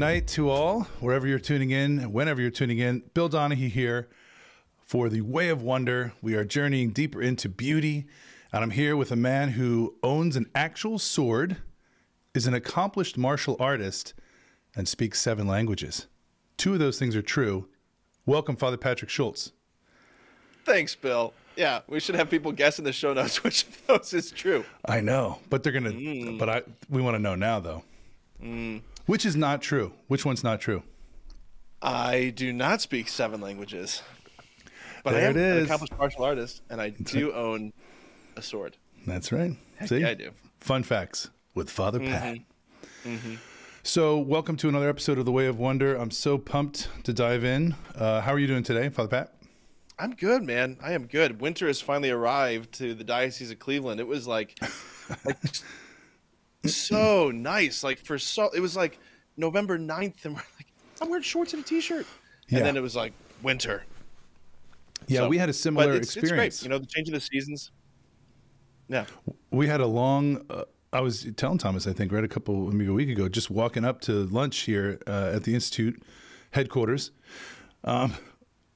night to all, wherever you're tuning in, whenever you're tuning in. Bill Donahue here for the Way of Wonder. We are journeying deeper into beauty, and I'm here with a man who owns an actual sword, is an accomplished martial artist, and speaks 7 languages. 2 of those things are true. Welcome, Father Patrick Schultz. Thanks, Bill. Yeah, we should have people guess in the show notes which of those is true. I know, but they're gonna. But we want to know now, though. Which is not true? Which one's not true? I do not speak 7 languages, but I am an accomplished martial artist, and I do own a sword. That's right. See, yeah, I do. Fun facts with Father Pat. So, welcome to another episode of The Way of Wonder. I'm so pumped to dive in. How are you doing today, Father Pat? I'm good, man. I am good. Winter has finally arrived to the Diocese of Cleveland. It was like, so nice. Like it was like November 9th, and we're like, I'm wearing shorts and a t-shirt, and then it was like winter. Yeah, so we had a similar experience. It's great. You know, the change of the seasons. Yeah, we had a long. I was telling Thomas, I think, right, maybe a week ago, just walking up to lunch here at the Institute headquarters.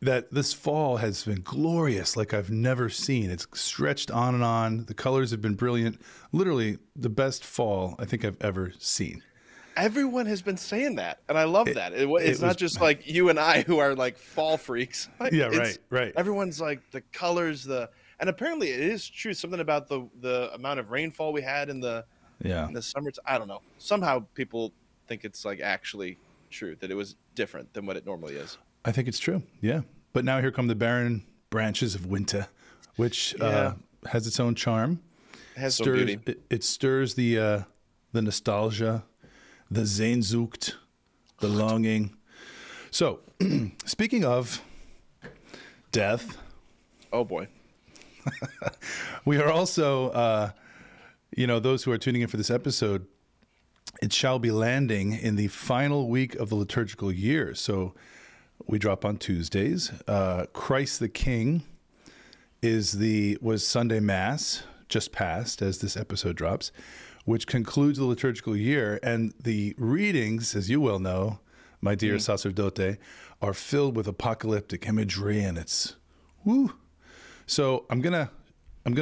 That this fall has been glorious like I've never seen. It's stretched on and on. The colors have been brilliant. Literally the best fall I think I've ever seen. Everyone has been saying that, and I love that. It's not just like you and I who are like fall freaks. Like, yeah, right, right. Everyone's like the colors, and apparently it is true. Something about the amount of rainfall we had in the summer. I don't know. Somehow people think it's like actually true, that it was different than what it normally is. I think it's true, yeah. But now here come the barren branches of winter, which has its own charm. It has some beauty. It stirs the nostalgia, the Sehnsucht, the longing. So, speaking of death. Oh, boy. We are also, you know, those who are tuning in for this episode, it shall be landing in the final week of the liturgical year. So, we drop on Tuesdays. Christ the King was Sunday Mass, just passed as this episode drops, which concludes the liturgical year. And the readings, as you well know, my dear sacerdote, are filled with apocalyptic imagery, and it's woo. So I'm gonna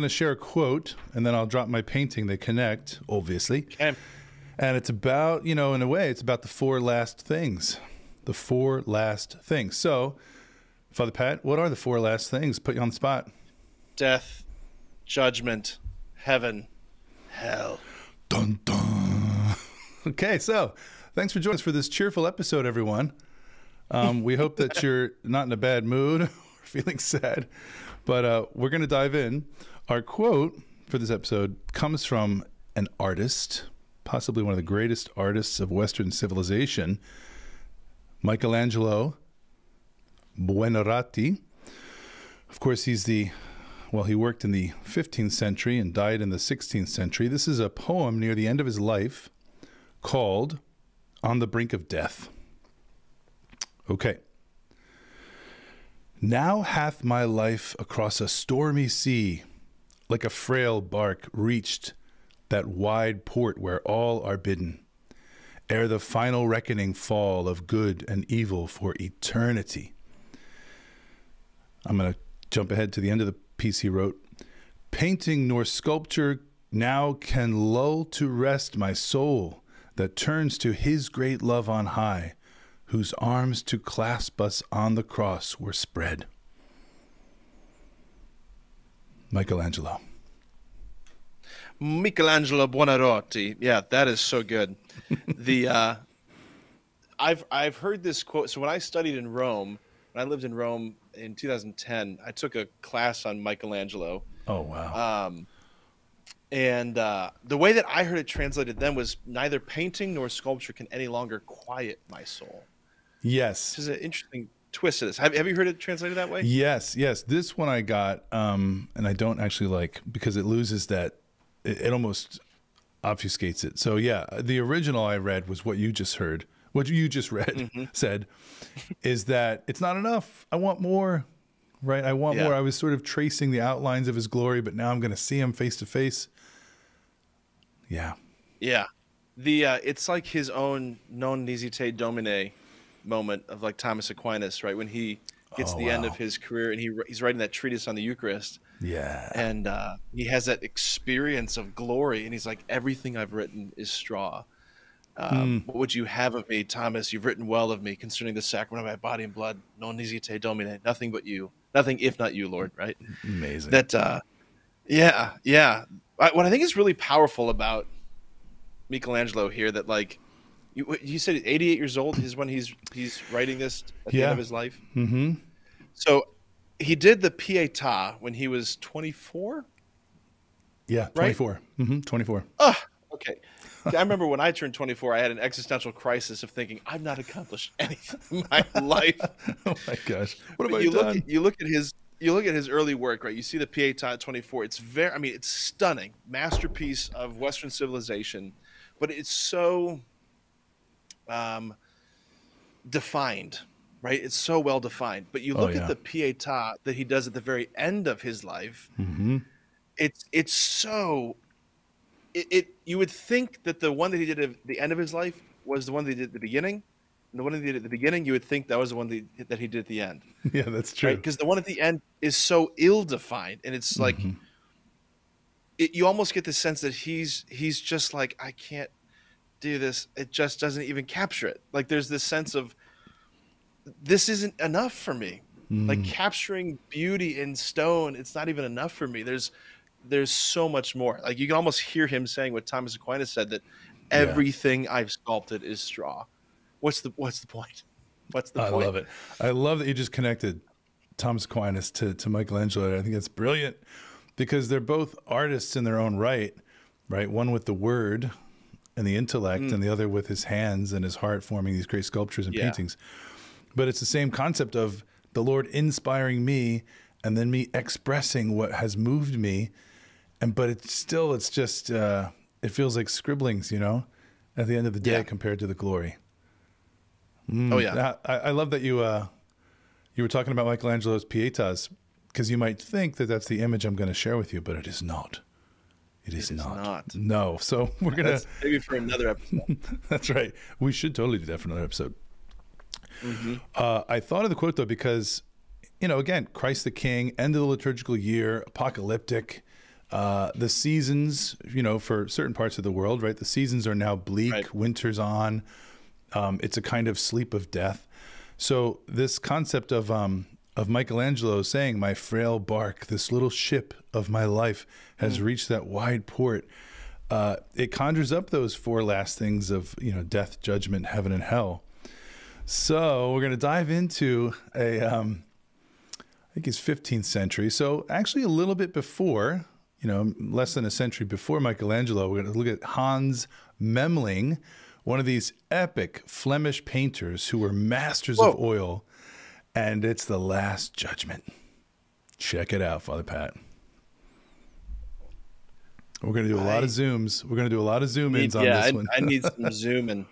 share a quote, and then I'll drop my painting. They connect, obviously. Okay. And it's about, you know, in a way, it's about the 4 last things. The 4 last things. So, Father Pat, what are the 4 last things? Put you on the spot. Death, judgment, heaven, hell. Dun, dun. Okay, so thanks for joining us for this cheerful episode, everyone. We hope that you're not in a bad mood or feeling sad, but we're going to dive in. Our quote for this episode comes from an artist, possibly one of the greatest artists of Western civilization, Michelangelo Buonarroti. Of course, he worked in the 15th century and died in the 16th century. This is a poem near the end of his life called On the Brink of Death. Okay. Now hath my life across a stormy sea, like a frail bark, reached that wide port where all are bidden, ere the final reckoning fall of good and evil for eternity. I'm going to jump ahead to the end of the piece he wrote. Painting nor sculpture now can lull to rest my soul that turns to his great love on high, whose arms to clasp us on the cross were spread. Michelangelo. Michelangelo Buonarroti. Yeah, that is so good. The I've heard this quote. So when I studied in Rome, when I lived in Rome in 2010, I took a class on Michelangelo. Oh wow. And the way that I heard it translated then was neither painting nor sculpture can any longer quiet my soul. Yes. Which is an interesting twist to this. Have you heard it translated that way? Yes, yes. This one I got, and I don't actually like, because it loses that. It almost obfuscates it. So yeah, the original I read was what you just heard. What you just read said is that it's not enough. I want more, right? I want more. I was sort of tracing the outlines of his glory, but now I'm going to see him face to face. Yeah. Yeah. the it's like his own non nisi domine moment of like Thomas Aquinas, right, when he gets the end of his career and he's writing that treatise on the Eucharist. Yeah. And he has that experience of glory and he's like, everything I've written is straw. What would you have of me, Thomas? You've written well of me concerning the sacrament of my body and blood. Non nisi domine, nothing but you, nothing if not you, Lord, right? Amazing. That what I think is really powerful about Michelangelo here, that like you said 88 years old is when he's writing this at the end of his life. Mm-hmm. So he did the Pietà when he was 24. Yeah, 24. Right? Mm-hmm, 24. Oh, okay. I remember when I turned 24, I had an existential crisis of thinking I've not accomplished anything in my life. Oh my gosh, what have I done? You look at his early work, right? You see the Pietà at 24. It's very, I mean, it's stunning, masterpiece of Western civilization, but it's so defined, right? It's so well defined. But you look at the Pietà that he does at the very end of his life. Mm-hmm. It's so. You would think that the one that he did at the end of his life was the one that he did at the beginning. And the one that he did at the beginning, you would think that was the one that he did at the end. Yeah, that's true. Because the one at the end is so ill-defined. And it's like, you almost get the sense that he's just like, I can't do this. It just doesn't even capture it. Like there's this sense of, this isn't enough for me. Like capturing beauty in stone, it's not even enough for me. There's so much more. Like you can almost hear him saying what Thomas Aquinas said, that everything I've sculpted is straw. What's the point? What's the point? I love it. I love that you just connected Thomas Aquinas to Michelangelo. I think that's brilliant because they're both artists in their own right, right? One with the word and the intellect and the other with his hands and his heart forming these great sculptures and paintings. But it's the same concept of the Lord inspiring me and then me expressing what has moved me. But it's still, it's just, it feels like scribblings, you know, at the end of the day compared to the glory. Mm. Oh, yeah. I love that you were talking about Michelangelo's Pietas, because you might think that that's the image I'm going to share with you, but it is not. It is not. No. So we're going to... Maybe for another episode. That's right. We should totally do that for another episode. Mm-hmm. I thought of the quote, though, because, you know, again, Christ the King, end of the liturgical year, apocalyptic... the seasons, you know, for certain parts of the world, right? The seasons are now bleak, winter's on. It's a kind of sleep of death. So this concept of Michelangelo saying, my frail bark, this little ship of my life has reached that wide port. It conjures up those four last things of, you know, death, judgment, heaven, and hell. So we're going to dive into a, I think it's 15th century. So actually a little bit before... You know, less than a century before Michelangelo, we're going to look at Hans Memling, one of these epic Flemish painters who were masters of oil, and it's The Last Judgement. Check it out, Father Pat. We're going to do a lot of zooms. We're going to do a lot of zoom-ins on this one. I need some zooming.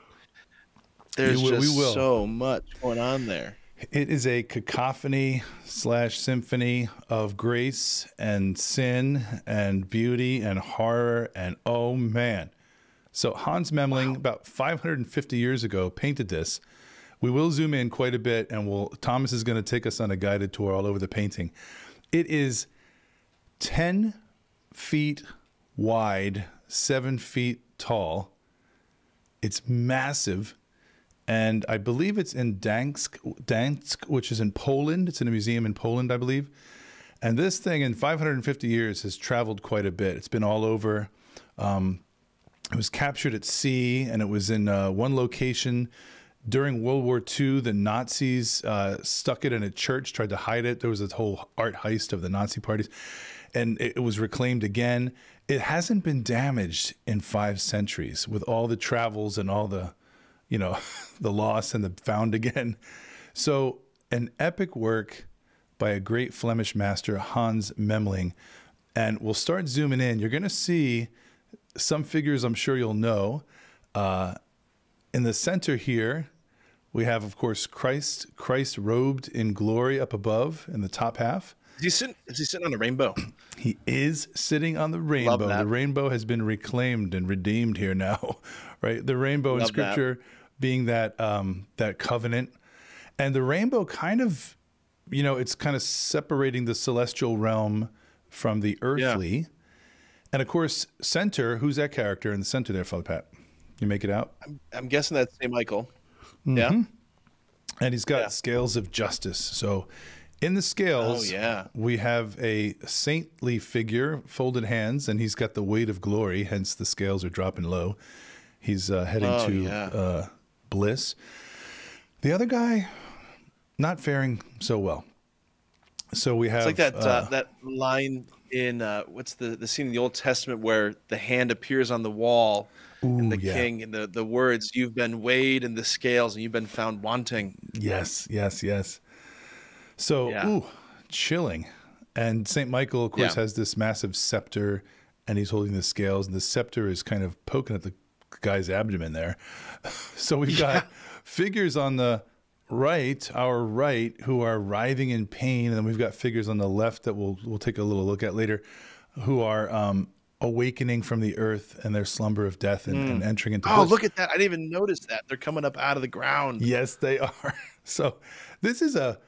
There's just so much going on there. It is a cacophony / symphony of grace and sin and beauty and horror and oh man. So Hans Memling, about 550 years ago, painted this. We will zoom in quite a bit and Thomas is going to take us on a guided tour all over the painting. It is 10 feet wide, 7 feet tall. It's massive. And I believe it's in Danzig, which is in Poland. It's in a museum in Poland, I believe. And this thing in 550 years has traveled quite a bit. It's been all over. It was captured at sea, and it was in one location. During World War II, the Nazis stuck it in a church, tried to hide it. There was this whole art heist of the Nazi parties. And it was reclaimed again. It hasn't been damaged in 5 centuries with all the travels and all the... you know, the loss and the found again. So an epic work by a great Flemish master, Hans Memling. And we'll start zooming in. You're going to see some figures I'm sure you'll know. In the center here, we have, of course, Christ robed in glory up above in the top half. Is he sitting on a rainbow? He is sitting on the rainbow. The rainbow has been reclaimed and redeemed here now, right? The rainbow in Scripture being that that covenant, and the rainbow kind of, you know, it's kind of separating the celestial realm from the earthly. Yeah. And of course, center, who's that character in the center there, Father Pat? You make it out? I'm guessing that's St. Michael. Mm-hmm. Yeah. And he's got scales of justice. So in the scales, we have a saintly figure, folded hands, and he's got the weight of glory, hence the scales are dropping low. He's heading to bliss. The other guy, not faring so well. So we have... It's like that, that line... in what's the scene in the Old Testament where the hand appears on the wall and the king and the words, "You've been weighed in the scales and you've been found wanting." Yes, yes, yes. So, ooh, chilling. And St. Michael, of course, has this massive scepter and he's holding the scales, and the scepter is kind of poking at the guy's abdomen there. So we've got figures on the right, our right, who are writhing in pain, and then we've got figures on the left that we'll take a little look at later, who are awakening from the earth and their slumber of death and entering into bliss. Look at that. I didn't even notice that. They're coming up out of the ground. Yes, they are. So this is a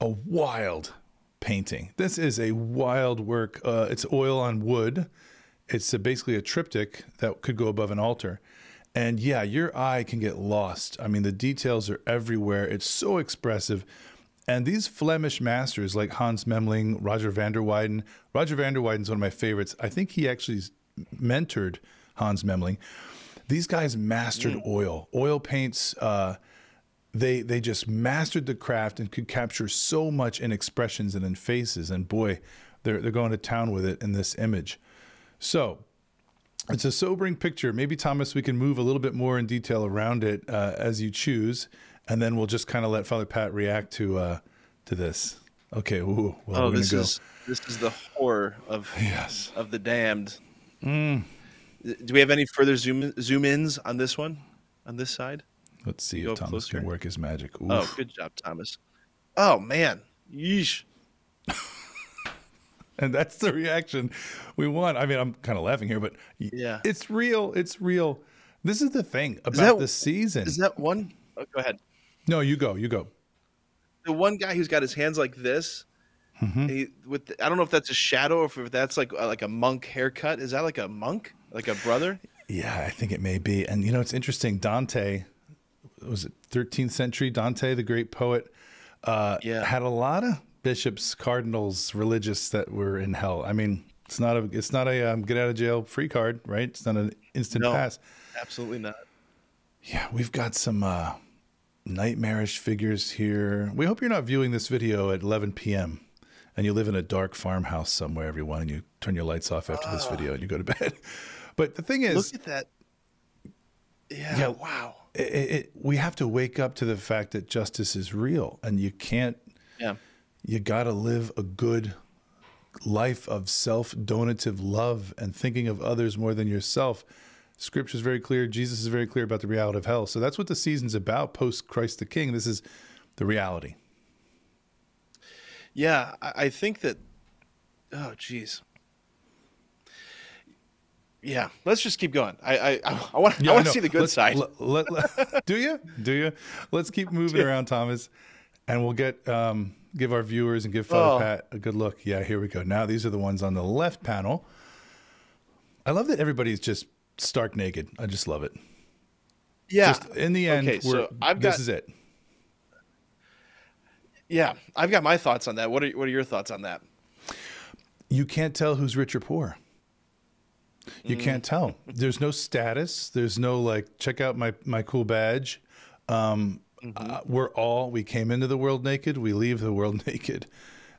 wild painting. This is a wild work. It's oil on wood. It's basically a triptych that could go above an altar. And yeah, your eye can get lost. I mean, the details are everywhere. It's so expressive. And these Flemish masters like Hans Memling, Roger van der Weyden. Roger van der Weyden's one of my favorites. I think he actually mentored Hans Memling. These guys mastered oil paints. They just mastered the craft and could capture so much in expressions and in faces. And boy, they're going to town with it in this image. So... it's a sobering picture. Maybe, Thomas, we can move a little bit more in detail around it as you choose, and then we'll just kind of let Father Pat react to this. Okay. Ooh, well, we're this gonna is go. This is the horror of of the damned. Mm. Do we have any further zoom ins on this one, on this side? Let's see if Thomas can work his magic. Oof. Oh, good job, Thomas. Oh man, yeesh. And that's the reaction we want. I mean, I'm kind of laughing here, but yeah, it's real. It's real. This is the thing about the season. Is that one? Oh, go ahead. No, you go. You go. The one guy who's got his hands like this, I don't know if that's a shadow or if that's like a monk haircut. Is that like a monk, like a brother? Yeah, I think it may be. And you know, it's interesting. Dante, was it 13th century? Dante, the great poet, had a lot of bishops, cardinals, religious that were in hell. I mean, it's not a get out of jail free card, right? It's not an instant pass. Absolutely not. Yeah, we've got some nightmarish figures here. We hope you're not viewing this video at 11 p.m. and you live in a dark farmhouse somewhere, everyone, and you turn your lights off after this video and you go to bed. But the thing is, look at that. Yeah, wow. We have to wake up to the fact that justice is real, and you can't. Yeah. You got to live a good life of self-donative love and thinking of others more than yourself. Scripture is very clear. Jesus is very clear about the reality of hell. So that's what the season's about, post-Christ the King. This is the reality. Yeah, I think that, oh, geez. Yeah, let's just keep going. I want to see the good side. Do you? Let's keep moving around, Thomas, and we'll get... give our viewers and give Father Pat a good look. Yeah, here we go. Now these are the ones on the left panel. I love that everybody's just stark naked. I just love it. Yeah. Just in the end, this is it. Yeah, I've got my thoughts on that. What are your thoughts on that? You can't tell who's rich or poor. You can't tell. There's no status. There's no like, check out my cool badge. We came into the world naked, we leave the world naked,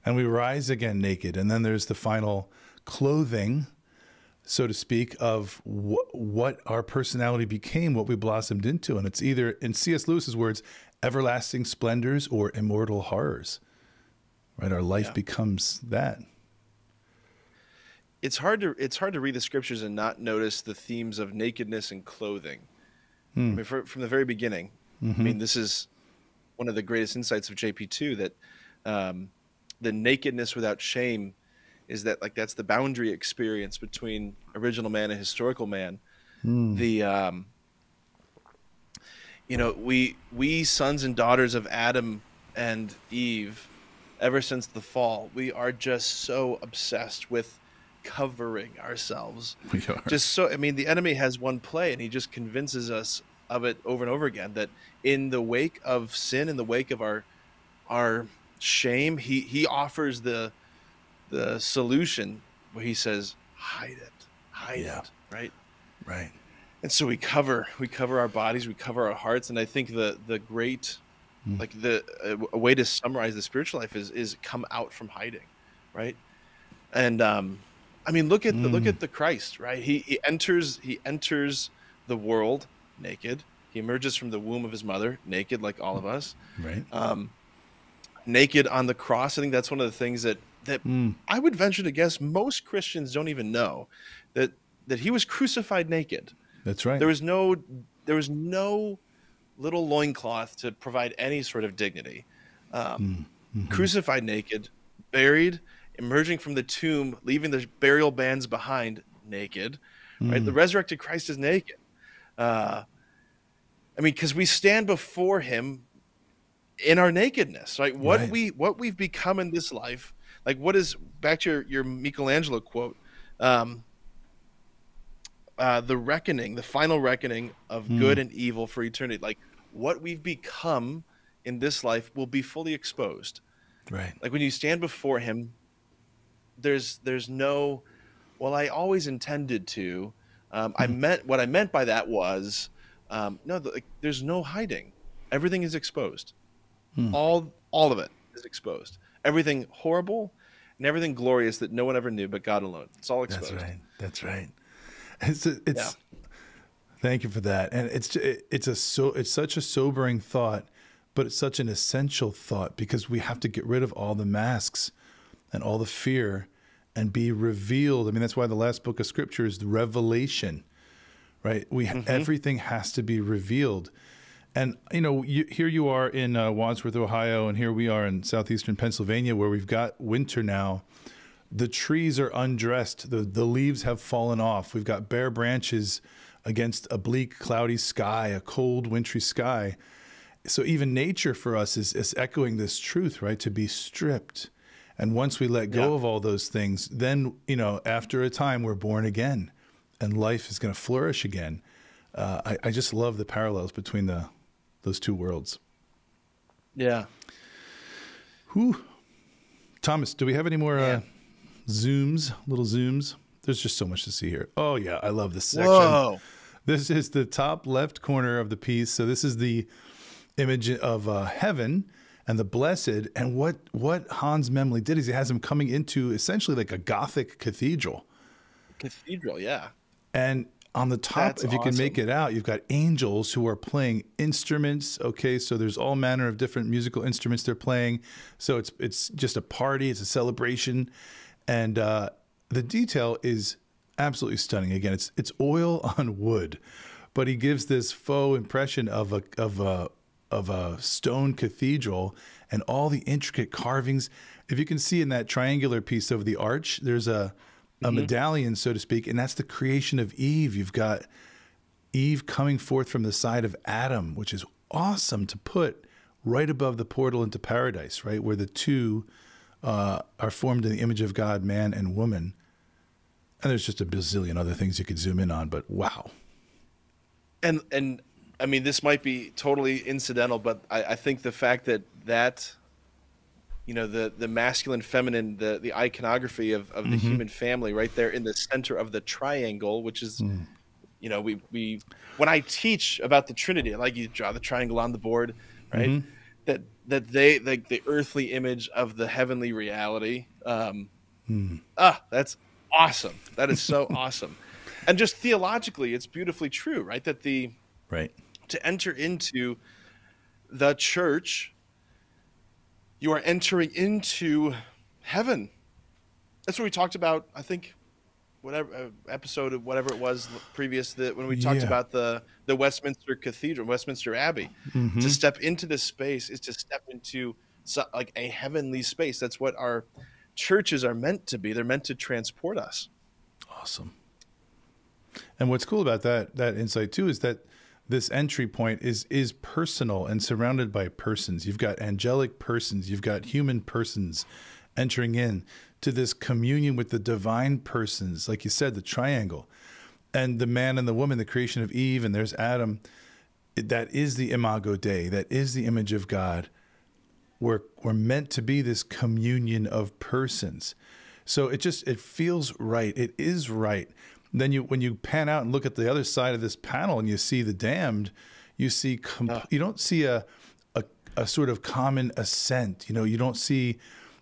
and we rise again naked. And then there's the final clothing, so to speak, of what our personality became, what we blossomed into. And it's either, in C.S. Lewis's words, everlasting splendors or immortal horrors, right? Our life becomes that. It's hard to read the scriptures and not notice the themes of nakedness and clothing. I mean, from the very beginning. I mean, this is one of the greatest insights of JP2, that the nakedness without shame is that, like, that's the boundary experience between original man and historical man. Mm. The, you know, we sons and daughters of Adam and Eve, ever since the fall, we are just so obsessed with covering ourselves. We are. Just so, I mean, the enemy has one play, and he just convinces us of it over and over again, that in the wake of sin, in the wake of our shame, he offers the solution where he says, hide it, hide it, right? Right. And so we cover our bodies, we cover our hearts. And I think the great, like a way to summarize the spiritual life is come out from hiding. Right. And, I mean, look at the, look at the Christ, right? He enters the world naked. He emerges from the womb of his mother naked, like all of us, right? Naked on the cross. I think that's one of the things that I would venture to guess most Christians don't even know, that he was crucified naked. That's right. There was no little loincloth to provide any sort of dignity. Crucified naked, buried, emerging from the tomb, leaving the burial bands behind naked. Right? The resurrected Christ is naked. I mean, because we stand before him in our nakedness, right? What we've become in this life, like what is, back to your Michelangelo quote, the reckoning, the final reckoning of good and evil for eternity. Like what we've become in this life will be fully exposed. Right. Like when you stand before him, there's no, well, I always intended to, what I meant by that was, no, there's no hiding. Everything is exposed. All of it is exposed. Everything horrible and everything glorious that no one ever knew but God alone. It's all exposed. That's right. That's right. Thank you for that. And it's such a sobering thought, but it's such an essential thought, because we have to get rid of all the masks and all the fear and be revealed. I mean, that's why the last book of scripture is the revelation, right? Everything has to be revealed. And, you know, here you are in Wadsworth, Ohio, and here we are in southeastern Pennsylvania, where we've got winter now. The trees are undressed. The leaves have fallen off. We've got bare branches against a bleak, cloudy sky, a cold, wintry sky. So even nature for us is echoing this truth, right? To be stripped. And once we let go of all those things, then, you know, after a time, we're born again and life is going to flourish again. I just love the parallels between those two worlds. Yeah. Whew. Thomas, do we have any more... Zooms, little zooms? There's just so much to see here. Oh yeah, I love this section. Whoa. This is the top left corner of the piece. So this is the image of heaven and the blessed. And what Hans Memling did is he has him coming into essentially like a Gothic cathedral. Cathedral, yeah. And on the top, that's if you awesome. Can make it out, you've got angels who are playing instruments. Okay, so there's all manner of different musical instruments they're playing. So it's just a party. It's a celebration. And the detail is absolutely stunning. Again, it's oil on wood, but he gives this faux impression of a stone cathedral and all the intricate carvings. If you can see in that triangular piece over the arch, there's a medallion, so to speak, and that's the creation of Eve. You've got Eve coming forth from the side of Adam, which is awesome to put right above the portal into paradise, right, where the two... are formed in the image of God, man and woman. And there's just a bazillion other things you could zoom in on, but wow. And I mean, this might be totally incidental, but I think the fact that you know, the masculine, feminine, the iconography of the human family right there in the center of the triangle, which is, you know, we when I teach about the Trinity, I like you draw the triangle on the board, right? That they like the earthly image of the heavenly reality. That's awesome. That is so awesome. And just theologically, it's beautifully true, right? That to enter into the church, you are entering into heaven. That's what we talked about. I think whatever episode of whatever it was previous that when we talked about the Westminster Cathedral, Westminster Abbey, to step into this space is to step into so, like a heavenly space. That's what our churches are meant to be. They're meant to transport us. Awesome. And what's cool about that insight too is that this entry point is personal and surrounded by persons. You've got angelic persons, you've got human persons entering in to this communion with the divine persons, like you said, the triangle. And the man and the woman, the creation of Eve, and there's Adam. That is the Imago Dei, that is the image of God. We're meant to be this communion of persons. So it feels right. It is right. Then when you pan out and look at the other side of this panel and you see the damned, you see you don't see a sort of common ascent. You know, you don't see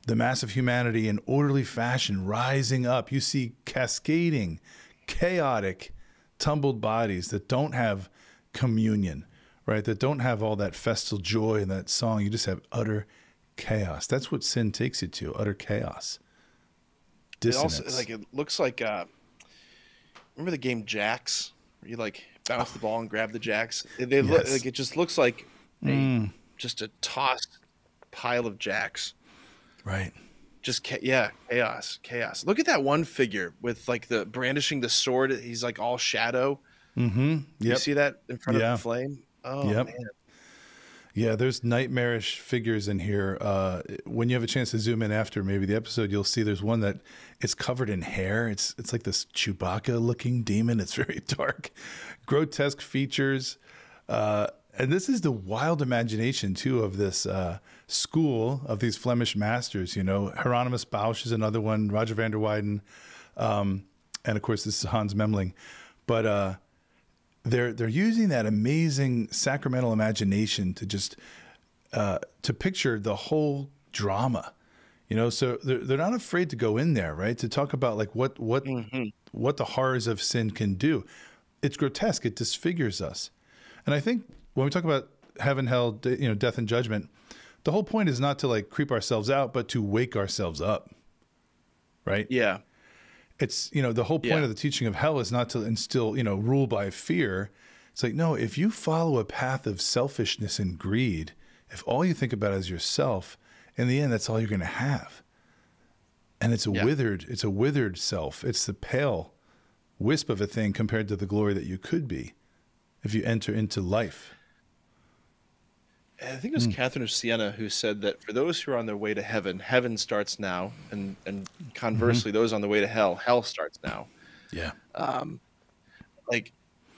the mass of humanity in orderly fashion rising up. You see cascading, chaotic, tumbled bodies that don't have communion, right? That don't have all that festal joy in that song. You just have utter chaos. That's what sin takes you to, utter chaos. Dissonance. It also, like, it looks like. Remember the game Jacks? Where you like bounce the ball and grab the jacks. They look, yes. Like, it just looks like just a tossed pile of jacks. Right. Just chaos. Look at that one figure with like the brandishing the sword. He's like all shadow. Mm-hmm. Yep. You see that in front of the flame? Oh yep. Man. Yeah, there's nightmarish figures in here. When you have a chance to zoom in after maybe the episode, you'll see there's one that it's covered in hair. It's like this Chewbacca-looking demon. It's very dark, grotesque features. And this is the wild imagination, too, of this school of these Flemish masters. You know, Hieronymus Bosch is another one, Roger van der Weyden, and, of course, this is Hans Memling. But... They're using that amazing sacramental imagination to just to picture the whole drama, you know. So they're not afraid to go in there, right? To talk about like what the horrors of sin can do. It's grotesque. It disfigures us. And I think when we talk about heaven, hell, you know, death and judgment, the whole point is not to like creep ourselves out, but to wake ourselves up, right? Yeah. It's, you know, the whole point of the teaching of hell is not to instill, you know, rule by fear. It's like, no, if you follow a path of selfishness and greed, if all you think about is yourself, in the end, that's all you're going to have. And it's a withered self. It's the pale wisp of a thing compared to the glory that you could be if you enter into life. I think it was Catherine of Siena who said that for those who are on their way to heaven, heaven starts now, and conversely, those on the way to hell, hell starts now. Yeah. Like,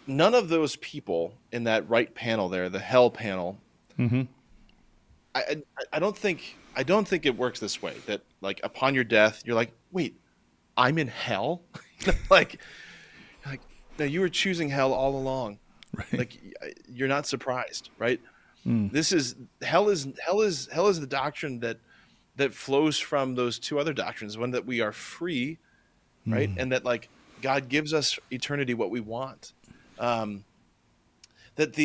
none of those people in that right panel there, the hell panel, I don't think it works this way. That like upon your death, you're like, wait, I'm in hell? like, no, you were choosing hell all along. Right. Like, you're not surprised, right? This is hell is the doctrine that flows from those two other doctrines, one that we are free, right? And that like God gives us eternity what we want. If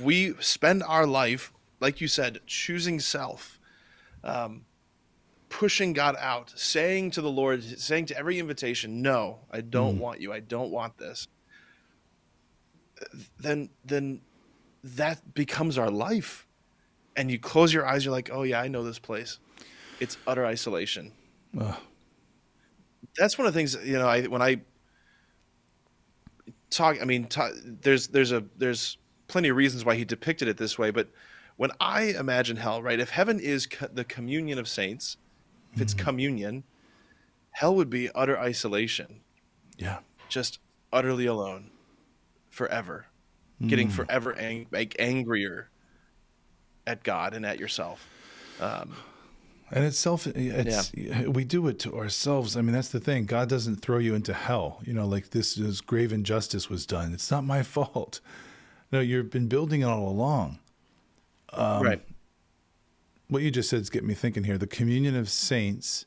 we spend our life, like you said, choosing self, pushing God out, saying to the Lord, saying to every invitation, no, I don't want you, I don't want this, then that becomes our life. And you close your eyes, you're like, oh yeah, I know this place. It's utter isolation. That's one of the things, you know, there's plenty of reasons why he depicted it this way, but when I imagine hell, right, if heaven is the communion of saints, if it's communion, hell would be utter isolation. Yeah. Just utterly alone forever. Getting forever angrier at God and at yourself, and we do it to ourselves. I mean, that's the thing. God doesn't throw you into hell. You know, like this grave injustice was done. It's not my fault. No, you've been building it all along. Right. What you just said is getting me thinking here. The communion of saints.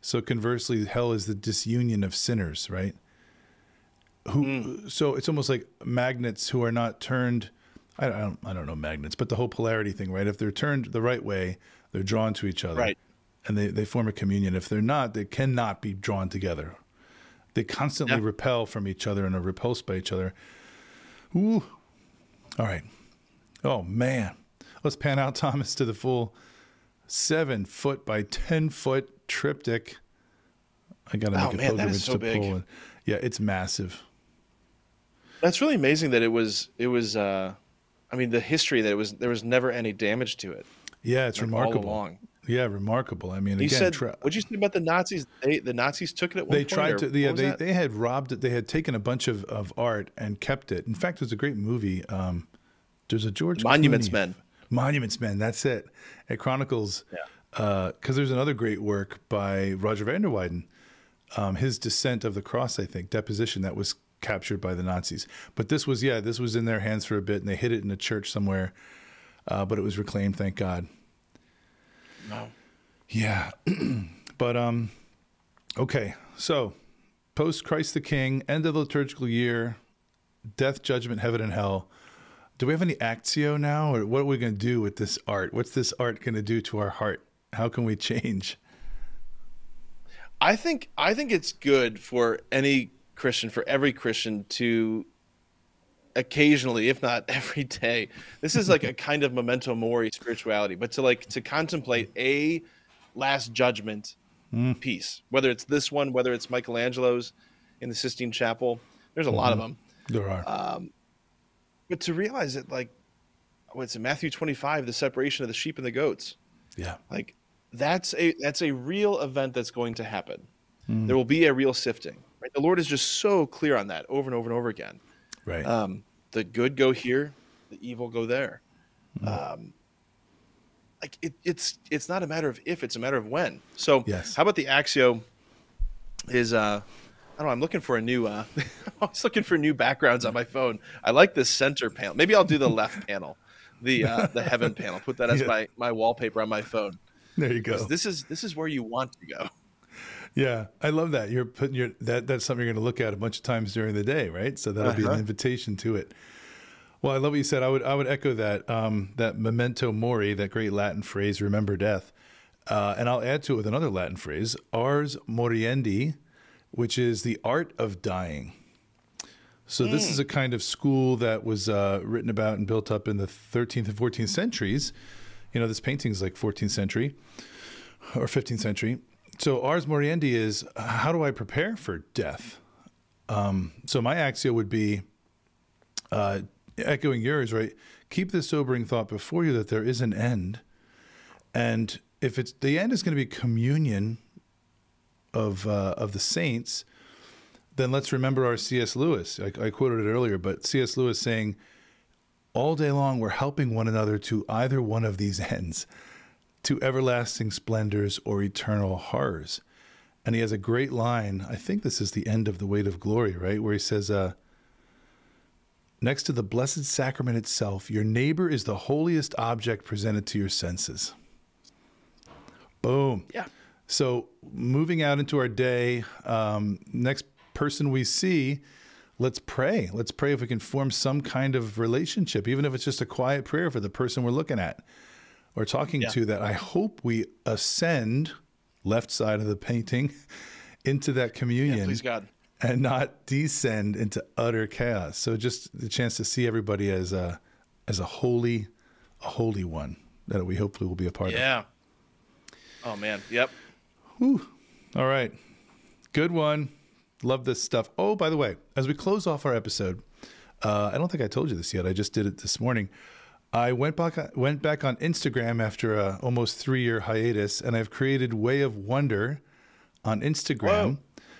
So conversely, hell is the disunion of sinners. Right. So it's almost like magnets who are not turned. I don't know magnets, but the whole polarity thing, right? If they're turned the right way, they're drawn to each other, right? And they form a communion. If they're not, they cannot be drawn together. They constantly repel from each other and are repulsed by each other. Ooh, all right. Oh man. Let's pan out Thomas to the full 7-foot by 10-foot triptych. I gotta make a pilgrimage so to big. Poland. Yeah, it's massive. That's really amazing that it was I mean, the history that it was, there was never any damage to it. Yeah, it's like remarkable. All along. Yeah, remarkable. I mean, you again, said, what'd you say about the Nazis? The Nazis took it at one point. They had robbed it. They had taken a bunch of art and kept it. In fact, there's a great movie. There's a George Monuments Clooney. Men. Monuments Men. That's it. It chronicles, because there's another great work by Roger van der Weyden, his Descent of the Cross, I think, deposition that was captured by the Nazis. But this was, yeah, this was in their hands for a bit, and they hid it in a church somewhere. But it was reclaimed, thank God. No. Yeah. But, okay. So, post Christ the King, end of the liturgical year, death, judgment, heaven, and hell. Do we have any Actio now? Or what are we going to do with this art? What's this art going to do to our heart? How can we change? I think it's good for any Christian, for every Christian, to occasionally, if not every day, this is like a kind of memento mori spirituality, but to contemplate a Last Judgment piece, whether it's this one, whether it's Michelangelo's in the Sistine Chapel. There's a lot of them. There are. But to realize that, like, what's in Matthew 25, the separation of the sheep and the goats. Yeah. Like, that's a real event that's going to happen. There will be a real sifting. Right? The Lord is just so clear on that over and over and over again. Right. The good go here, the evil go there. Like it's not a matter of if, it's a matter of when. So yes. How about the Axio is, I don't know, I'm looking for a new, I was looking for new backgrounds on my phone. I like this center panel. Maybe I'll do the left panel, the heaven panel, put that as my wallpaper on my phone. There you go. This is where you want to go. Yeah, I love that. You're putting your that's something you're going to look at a bunch of times during the day, right? So that'll be an invitation to it. Well, I love what you said. I would echo that that memento mori, that great Latin phrase, remember death. And I'll add to it with another Latin phrase, ars moriendi, which is the art of dying. So this is a kind of school that was written about and built up in the 13th and 14th centuries. You know, this painting's like 14th century or 15th century. So ars moriendi is, how do I prepare for death? So my axio would be, echoing yours, right? Keep the sobering thought before you that there is an end. And if it's, the end is going to be communion of the saints, then let's remember our C.S. Lewis. I quoted it earlier, but C.S. Lewis saying, all day long we're helping one another to either one of these ends, to everlasting splendors or eternal horrors. And he has a great line. I think this is the end of The Weight of Glory, right? Where he says, next to the blessed sacrament itself, your neighbor is the holiest object presented to your senses. Boom. Yeah. So moving out into our day, next person we see, let's pray. Let's pray if we can form some kind of relationship, even if it's just a quiet prayer for the person we're looking at or talking to, that I hope we ascend, left side of the painting, into that communion. Yeah, please God. And not descend into utter chaos. So just the chance to see everybody as a holy one that we hopefully will be a part of. Yeah. Oh man. Yep. Whew. All right. Good one. Love this stuff. Oh, by the way, as we close off our episode, I don't think I told you this yet. I just did it this morning. I went back on Instagram after a almost 3-year hiatus, and I've created Way of Wonder on Instagram. Whoa.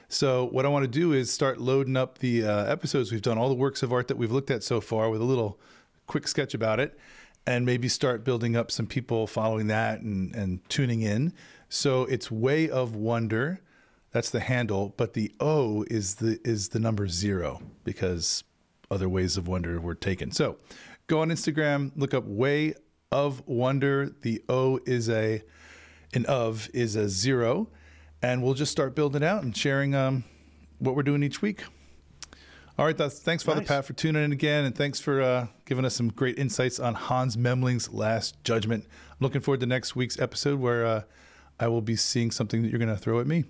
So what I want to do is start loading up the episodes we've done, all the works of art that we've looked at so far, with a little quick sketch about it, and maybe start building up some people following that and tuning in. So it's Way of Wonder. That's the handle, but the O is the number 0, because other ways of wonder were taken. So go on Instagram, look up Way of Wonder. The O is an 0, and we'll just start building out and sharing what we're doing each week. All right, thanks, Father Pat, for tuning in again, and thanks for giving us some great insights on Hans Memling's Last Judgment. I'm looking forward to next week's episode, where I will be seeing something that you're going to throw at me.